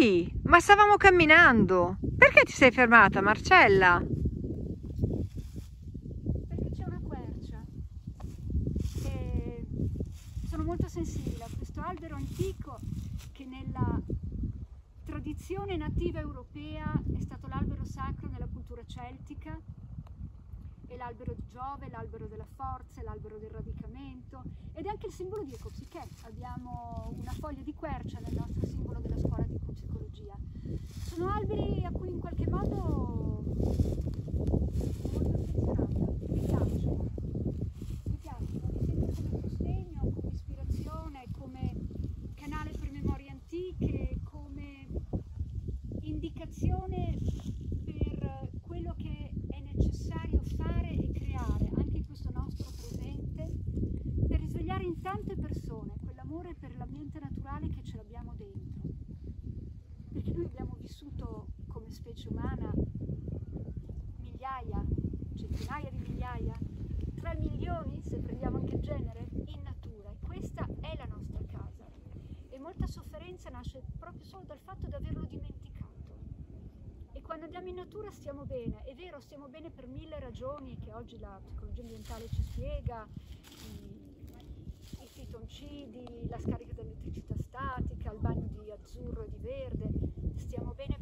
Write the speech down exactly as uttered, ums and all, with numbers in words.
Sì, ma stavamo camminando. Perché ti sei fermata, Marcella? Perché c'è una quercia. E sono molto sensibile a questo albero antico che nella tradizione nativa europea è stato l'albero sacro nella cultura celtica. È l'albero di Giove, l'albero della forza, l'albero del radicamento ed è anche il simbolo di Ecopsiché. Abbiamo una foglia di quercia nel nostro simbolo della scuola di ecopsicologia. Sono alberi a cui in qualche modo sono molto affezionata, mi piacciono, mi piacciono, mi sento come sostegno, come ispirazione, come canale per memorie antiche, come indicazione per quello che è necessario fare e creare anche in questo nostro presente per risvegliare in tante persone quell'amore per l'ambiente naturale che ce l'abbiamo dentro, perché noi abbiamo vissuto come specie umana migliaia, centinaia di migliaia, tre milioni se prendiamo anche il genere, in natura, e questa è la nostra casa e molta sofferenza nasce proprio solo dal fatto di averlo dimenticato. Quando andiamo in natura stiamo bene, è vero, stiamo bene per mille ragioni che oggi la psicologia ambientale ci spiega, i, i fitoncidi, la scarica dell'elettricità statica, il bagno di azzurro e di verde, stiamo bene